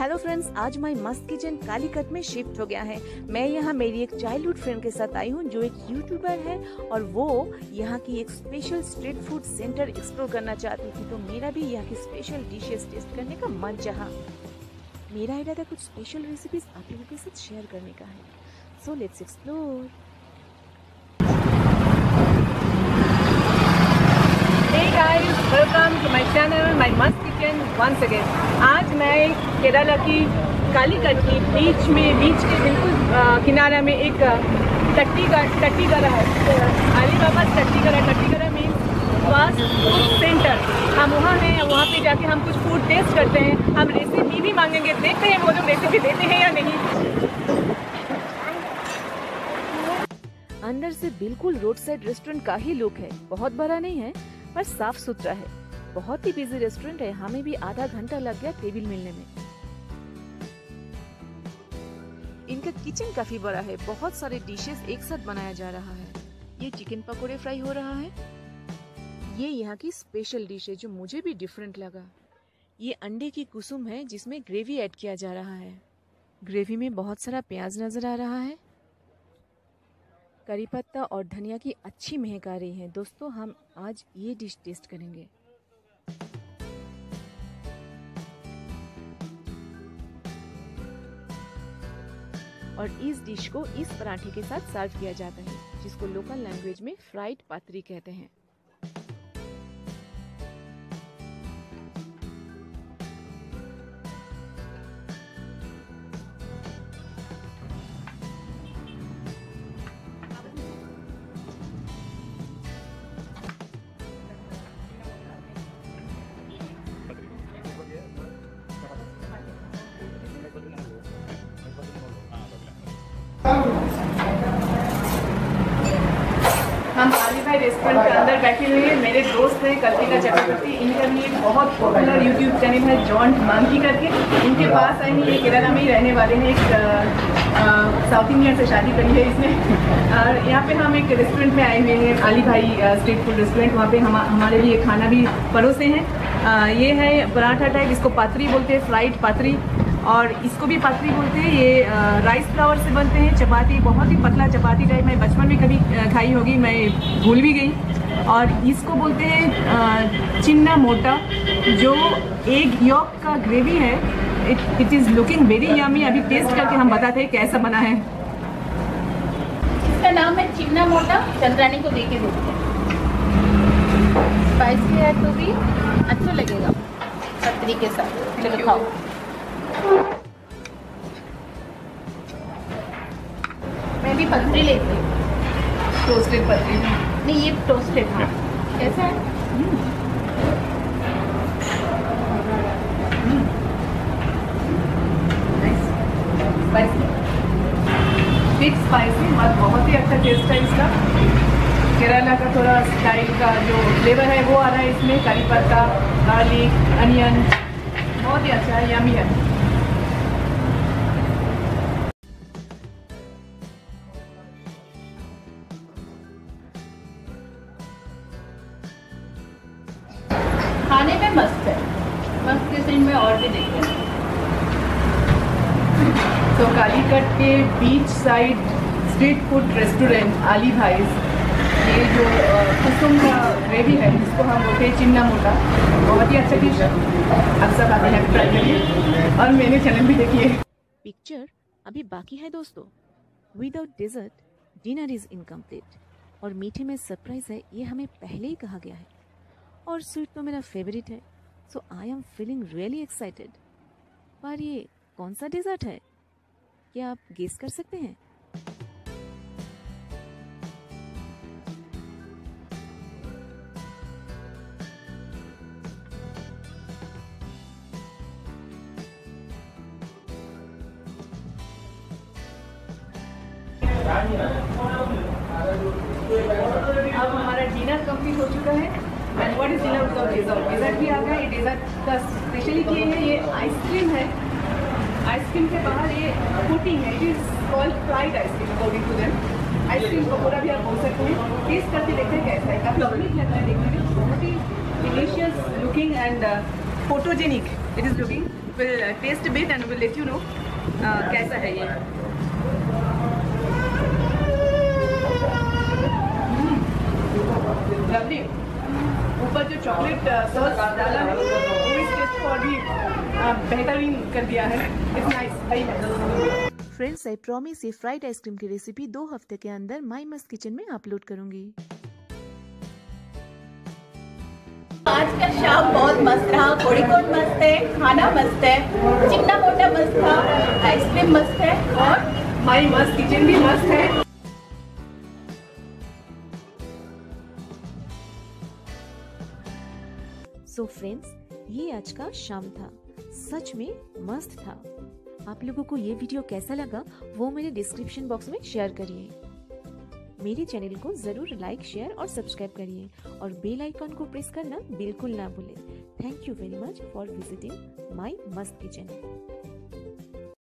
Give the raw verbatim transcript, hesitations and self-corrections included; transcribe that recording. Hello friends, आज my मस्त kitchen Calicut में शिफ्ट हो गया है। मैं यहाँ मेरी एक चाइल्डहुड फ्रेंड के साथ आई हूँ जो एक यूट्यूबर है और वो यहाँ की एक special street food center explore करना चाहती थी, तो मेरा भी यहाँ की स्पेशल डिशेस टेस्ट करने का मन चाहा। मेरा इरादा कुछ स्पेशल रेसिपीज आप लोगों के साथ शेयर करने का है, so let's explore. Welcome to my channel माई मस्त किचन वंस अगेन। आज मैं केरला की कालीकट की बीच में बीच के बिल्कुल किनारा में एक टट्टीगरा है, अली बाबा टट्टीगरा। टट्टीगरा मीन्स फास्ट फूड सेंटर। हम वहाँ हैं, वहाँ पे जाके हम कुछ फूड टेस्ट करते हैं। हम रेसिपी भी मांगेंगे, देखते हैं वो लोग रेसिपी देते हैं या नहीं। अंदर से बिल्कुल रोड साइड रेस्टोरेंट का ही लुक है। बहुत बड़ा नहीं है पर साफ सुथरा है। बहुत ही बिजी रेस्टोरेंट है, हमें भी आधा घंटा लग गया टेबल मिलने में। इनका किचन काफी बड़ा है, बहुत सारे डिशेस एक साथ बनाया जा रहा है। ये चिकन पकोड़े फ्राई हो रहा है, ये यहाँ की स्पेशल डिश है जो मुझे भी डिफरेंट लगा। ये अंडे की कुसुम है जिसमें ग्रेवी ऐड किया जा रहा है। ग्रेवी में बहुत सारा प्याज नजर आ रहा है। करी पत्ता और धनिया की अच्छी महक आ रही है। दोस्तों, हम आज ये डिश टेस्ट करेंगे। और इस डिश को इस पराठे के साथ सर्व किया जाता है जिसको लोकल लैंग्वेज में फ्राइड पात्री कहते हैं। हम अली भाई रेस्टोरेंट के अंदर बैठे हुए हैं। मेरे दोस्त हैं कल्पिता चक्रवर्ती, इनका लिए बहुत पॉपुलर यूट्यूब चैनल है जॉन्ट मनी करके। इनके पास आई हूँ, ये केरला में ही रहने वाले हैं, एक साउथ इंडियन से शादी करी है इसने। और यहाँ पे हम एक रेस्टोरेंट में आए हुए हैं, अली भाई स्ट्रीट फूड रेस्टोरेंट। वहाँ पर हम हमारे लिए खाना भी परोसे हैं। ये है पराठा टाइप, इसको पात्री बोलते हैं, फ्राइड पात्री, और इसको भी पात्री बोलते हैं। ये राइस फ्लावर से बनते हैं। चपाती बहुत ही पतला चपाती टाइप, मैं बचपन में कभी खाई होगी, मैं भूल भी गई। और इसको बोलते हैं चिन्ना मोटा, जो एग यॉक का ग्रेवी है। It it is looking very yummy. अभी टेस्ट करके हम बताते हैं कैसा बना है। इसका नाम है चिन्ना मोटा, चंद्रानी को देके देखते हैं। स्पाइसी है तो भी अच्छा लगेगा पत्री के साथ। चलो खाओ। मैं भी पत्री लेती हूँ, टोस्टेड पत्री नहीं, ये टोस्टेड। हाँ, कैसा है? बिग स्पाइसी, मत बहुत ही अच्छा टेस्ट है इसका। केरला का थोड़ा स्टाइल का जो फ्लेवर है वो आ रहा है इसमें। करी पत्ता, गार्लिक, अनियन, बहुत ही अच्छा है, यमी है। खाने में मस्त है, मस्त के सीन में और भी देखते हैं। तो कालीकट के beach side street food restaurant Ali Bhai, ये जो कुसुम का ग्रेवी है इसको हम बोलते हैं चिन्ना मोटा। बहुत ही अच्छा डिश है, आप सब आते हैं ट्राई करिए और मेरे चैनल भी देखिए। पिक्चर अभी बाकी है दोस्तों। Without dessert dinner is incomplete. और मीठे में सरप्राइज़ है, ये हमें पहले ही कहा गया है। और स्वीट तो मेरा फेवरेट है, so I am feeling really excited. पर ये कौन सा डिज़र्ट है, क्या आप गेस कर सकते हैं? अब हमारा डिनर कंप्लीट हो चुका है। And what is dinner without dessert? Dessert भी आ गया। ये डेजर्ट का स्पेशली किए हैं, ये आइसक्रीम है। आइसक्रीम के बाहर ये कोटिंग है, it is called fried ice cream according to them. Ice cream pakora भी आप बोल सकते हैं। टेस्ट करके देखते हैं कैसा है। काफ़ी यूनिक लग रहा है देखने में, बहुत ही delicious looking and photogenic it is looking. will uh, taste a bit and we'll let you know uh, कैसा है ये। लवली। ऊपर जो चॉकलेट सॉस डाला है वो इस टेस्ट को भी बेहतरीन कर दिया है। It's nice. Friends, I promise ये फ्राइड आइसक्रीम की रेसिपी दो हफ्ते के अंदर माय मस्थ किचन में अपलोड करूंगी। आज का शाम बहुत मस्त रहा। कोड़ीकोट मस्त है, खाना मस्त है, चिन्ना मोटा मस्त था, आइसक्रीम मस्त है और माय मस्थ किचन भी मस्त है। सो फ्रेंड्स, ये आज का शाम था, सच में मस्त था। आप लोगों को ये वीडियो कैसा लगा वो मेरे डिस्क्रिप्शन बॉक्स में शेयर करिए। मेरे चैनल को जरूर लाइक, शेयर और सब्सक्राइब करिए और बेल आइकॉन को प्रेस करना बिल्कुल ना भूलें। Thank you very much for visiting my मस्थ kitchen.